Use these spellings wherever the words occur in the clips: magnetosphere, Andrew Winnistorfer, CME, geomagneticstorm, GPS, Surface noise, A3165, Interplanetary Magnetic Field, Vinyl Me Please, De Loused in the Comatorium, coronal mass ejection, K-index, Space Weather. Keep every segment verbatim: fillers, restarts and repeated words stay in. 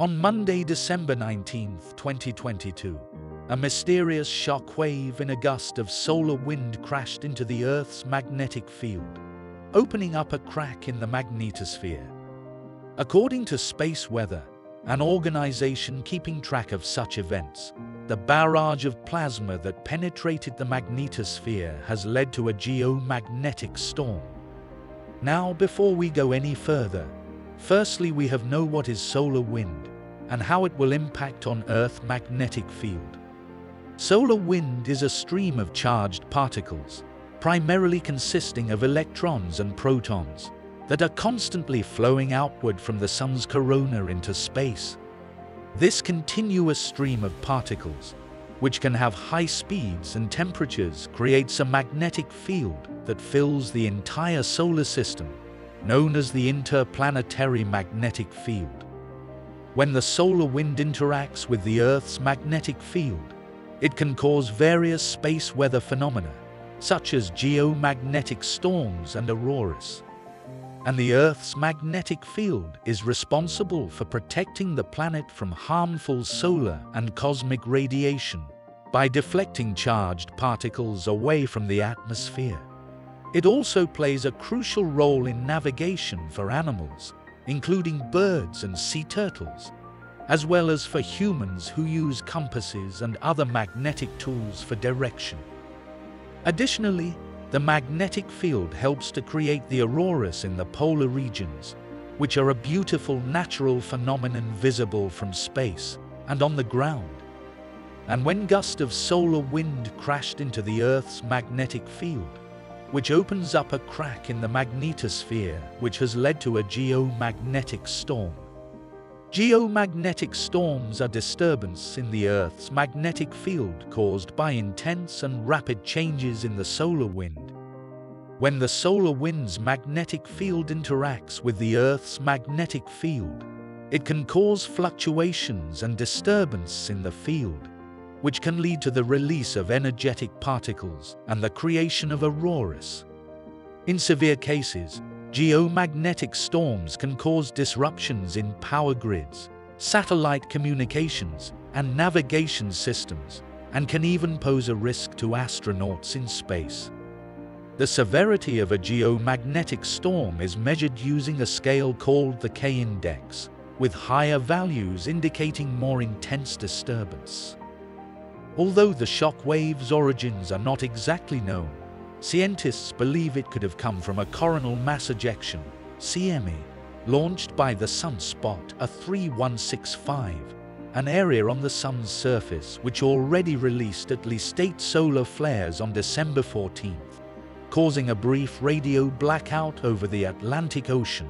On Monday, December nineteenth, twenty twenty-two, a mysterious shock wave in a gust of solar wind crashed into the Earth's magnetic field, opening up a crack in the magnetosphere. According to Space Weather, an organization keeping track of such events, the barrage of plasma that penetrated the magnetosphere has led to a geomagnetic storm. Now, before we go any further, firstly, we have know what is solar wind and how it will impact on Earth's magnetic field. Solar wind is a stream of charged particles, primarily consisting of electrons and protons, that are constantly flowing outward from the sun's corona into space. This continuous stream of particles, which can have high speeds and temperatures, creates a magnetic field that fills the entire solar system, known as the Interplanetary Magnetic Field. When the solar wind interacts with the Earth's magnetic field, it can cause various space weather phenomena, such as geomagnetic storms and auroras. And the Earth's magnetic field is responsible for protecting the planet from harmful solar and cosmic radiation by deflecting charged particles away from the atmosphere. It also plays a crucial role in navigation for animals, including birds and sea turtles, as well as for humans who use compasses and other magnetic tools for direction. Additionally, the magnetic field helps to create the auroras in the polar regions, which are a beautiful natural phenomenon visible from space and on the ground. And when gusts of solar wind crashed into the Earth's magnetic field, which opens up a crack in the magnetosphere, which has led to a geomagnetic storm. Geomagnetic storms are disturbances in the Earth's magnetic field caused by intense and rapid changes in the solar wind. When the solar wind's magnetic field interacts with the Earth's magnetic field, it can cause fluctuations and disturbances in the field, which can lead to the release of energetic particles and the creation of auroras. In severe cases, geomagnetic storms can cause disruptions in power grids, satellite communications, and navigation systems, and can even pose a risk to astronauts in space. The severity of a geomagnetic storm is measured using a scale called the K index, with higher values indicating more intense disturbance. Although the shock wave's origins are not exactly known, scientists believe it could have come from a coronal mass ejection (C M E) launched by the sunspot A three one six five, an area on the sun's surface which already released at least eight solar flares on December fourteenth, causing a brief radio blackout over the Atlantic Ocean.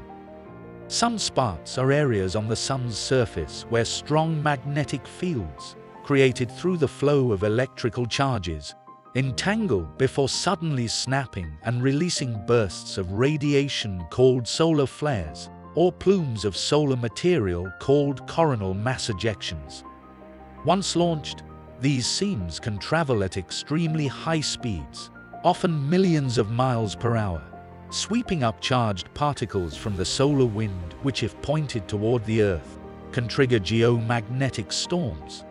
Sunspots are areas on the sun's surface where strong magnetic fields, created through the flow of electrical charges, entangle before suddenly snapping and releasing bursts of radiation called solar flares, or plumes of solar material called coronal mass ejections. Once launched, these seams can travel at extremely high speeds, often millions of miles per hour, sweeping up charged particles from the solar wind, which, if pointed toward the Earth, can trigger geomagnetic storms.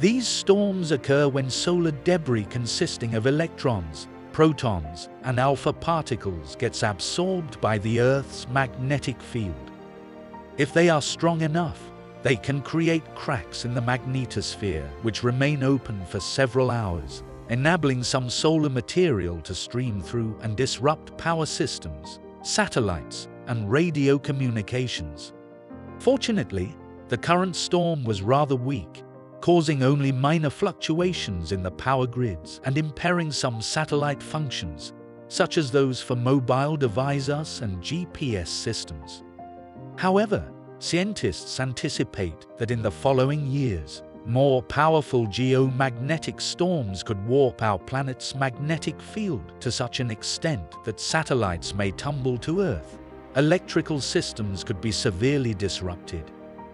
These storms occur when solar debris consisting of electrons, protons, and alpha particles gets absorbed by the Earth's magnetic field. If they are strong enough, they can create cracks in the magnetosphere which remain open for several hours, enabling some solar material to stream through and disrupt power systems, satellites, and radio communications. Fortunately, the current storm was rather weak, causing only minor fluctuations in the power grids and impairing some satellite functions, such as those for mobile devices and G P S systems. However, scientists anticipate that in the following years, more powerful geomagnetic storms could warp our planet's magnetic field to such an extent that satellites may tumble to Earth, electrical systems could be severely disrupted,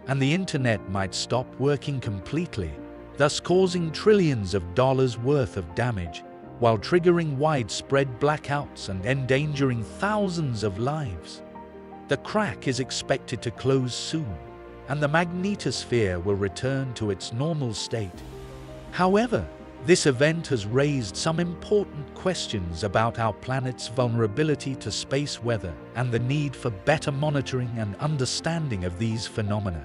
and the internet might stop working completely, thus causing trillions of dollars worth of damage, while triggering widespread blackouts and endangering thousands of lives. The crack is expected to close soon, and the magnetosphere will return to its normal state. However, this event has raised some important questions about our planet's vulnerability to space weather and the need for better monitoring and understanding of these phenomena.